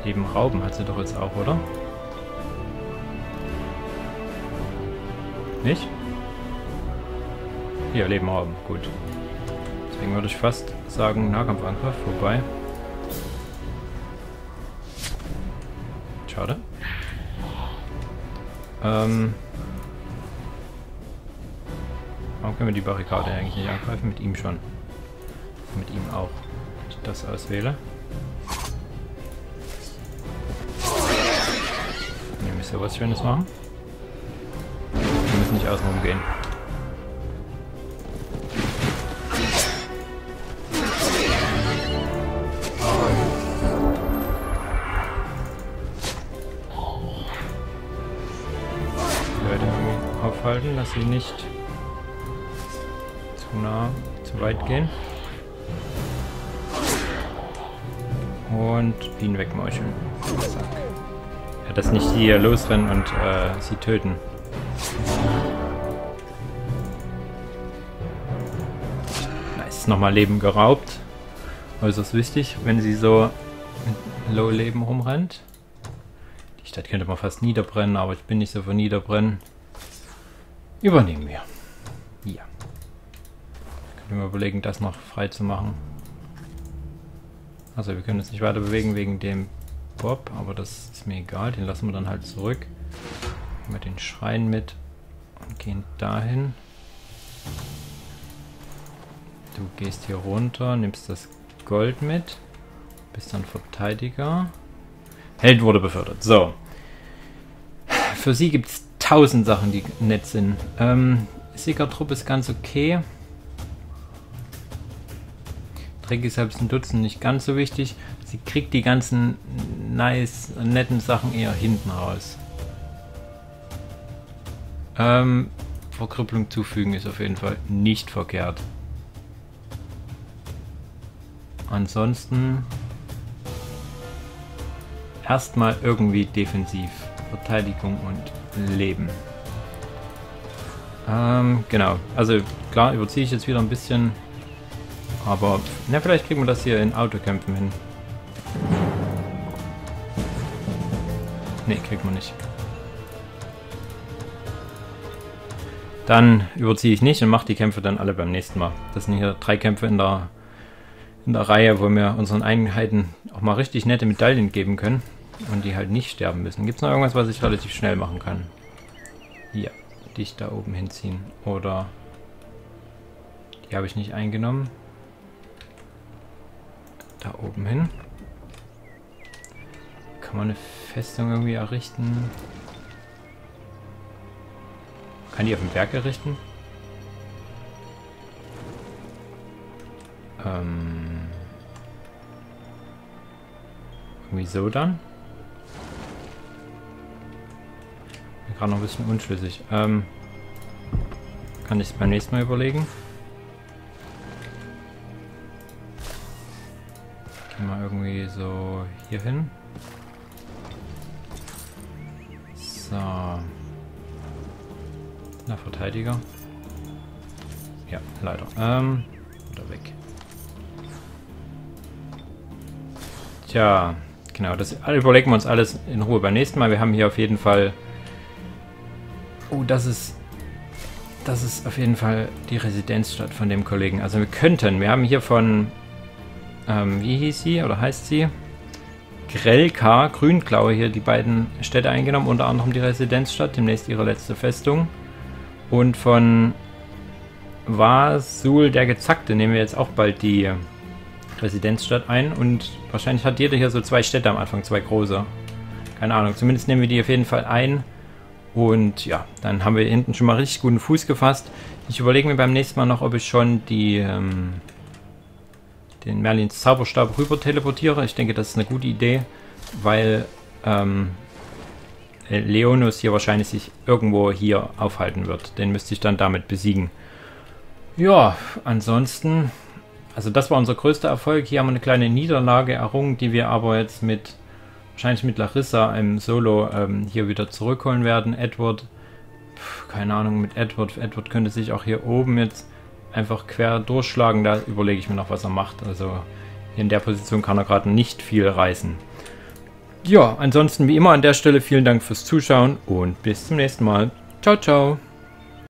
Eben Rauben hat sie doch jetzt auch, oder? Nicht? Hier, Leben Rauben, gut. Deswegen würde ich fast sagen, Nahkampfangriff, vorbei. Schade. Ähm... Warum können wir die Barrikade eigentlich nicht angreifen? Mit ihm schon. Mit ihm auch. Wenn ich das auswähle. Wir müssen ja was Schönes machen. Wir müssen nicht außenrum gehen. Die Leute aufhalten, dass sie nicht nah zu weit gehen und ihn wegmeucheln. Ja, dass nicht die hier losrennen und äh, sie töten. Nice, nochmal Leben geraubt. Äußerst wichtig, wenn sie so mit Low Leben rumrennt. Die Stadt könnte man fast niederbrennen, aber ich bin nicht so für niederbrennen. Übernehmen wir. Ja. Wir überlegen, das noch frei zu machen. Also wir können uns nicht weiter bewegen wegen dem Bob, aber das ist mir egal, den lassen wir dann halt zurück. Nehmen wir den Schrein mit und gehen dahin. Du gehst hier runter, nimmst das Gold mit, bist dann Verteidiger. Held wurde befördert. So. Für sie gibt es tausend Sachen, die nett sind. Ähm, Siegertrupp ist ganz okay. Trick ist selbst ein Dutzend nicht ganz so wichtig. Sie kriegt die ganzen nice, netten Sachen eher hinten raus. Ähm, Verkrüppelung zufügen ist auf jeden Fall nicht verkehrt. Ansonsten erstmal irgendwie defensiv. Verteidigung und Leben. Ähm, genau. Also klar, überziehe ich jetzt wieder ein bisschen. Aber, na, vielleicht kriegen wir das hier in Autokämpfen hin. Ne, kriegt man nicht. Dann überziehe ich nicht und mache die Kämpfe dann alle beim nächsten Mal. Das sind hier drei Kämpfe in der, in der Reihe, wo wir unseren Einheiten auch mal richtig nette Medaillen geben können und die halt nicht sterben müssen. Gibt es noch irgendwas, was ich relativ schnell machen kann? Hier, dich da oben hinziehen. Oder die habe ich nicht eingenommen. Da oben hin. Kann man eine Festung irgendwie errichten? Kann die auf dem Berg errichten? Ähm. Irgendwie so dann? Bin gerade noch ein bisschen unschlüssig. Ähm. Kann ich es beim nächsten Mal überlegen? Gehen wir irgendwie so hier hin. So. Na, Verteidiger. Ja, leider. Ähm, oder weg. Tja, genau, das überlegen wir uns alles in Ruhe beim nächsten Mal. Wir haben hier auf jeden Fall... Oh, das ist... Das ist auf jeden Fall die Residenzstadt von dem Kollegen. Also wir könnten, wir haben hier von... Ähm, wie hieß sie oder heißt sie? Grelka, Grünklaue, hier die beiden Städte eingenommen. Unter anderem die Residenzstadt, demnächst ihre letzte Festung. Und von Vasul, der Gezackte, nehmen wir jetzt auch bald die Residenzstadt ein. Und wahrscheinlich hat jeder hier so zwei Städte am Anfang, zwei große. Keine Ahnung, zumindest nehmen wir die auf jeden Fall ein. Und ja, dann haben wir hinten schon mal richtig guten Fuß gefasst. Ich überlege mir beim nächsten Mal noch, ob ich schon die, ähm, den Merlins Zauberstab rüber teleportiere. Ich denke, das ist eine gute Idee, weil... Ähm, Leonus hier wahrscheinlich sich irgendwo hier aufhalten wird. Den müsste ich dann damit besiegen. Ja, ansonsten, also das war unser größter Erfolg. Hier haben wir eine kleine Niederlage errungen, die wir aber jetzt mit, wahrscheinlich mit Larissa im Solo ähm, hier wieder zurückholen werden. Edward, pf, keine Ahnung, mit Edward. Edward könnte sich auch hier oben jetzt einfach quer durchschlagen. Da überlege ich mir noch, was er macht. Also in der Position kann er gerade nicht viel reißen. Ja, ansonsten wie immer an der Stelle vielen Dank fürs Zuschauen und bis zum nächsten Mal. Ciao, ciao.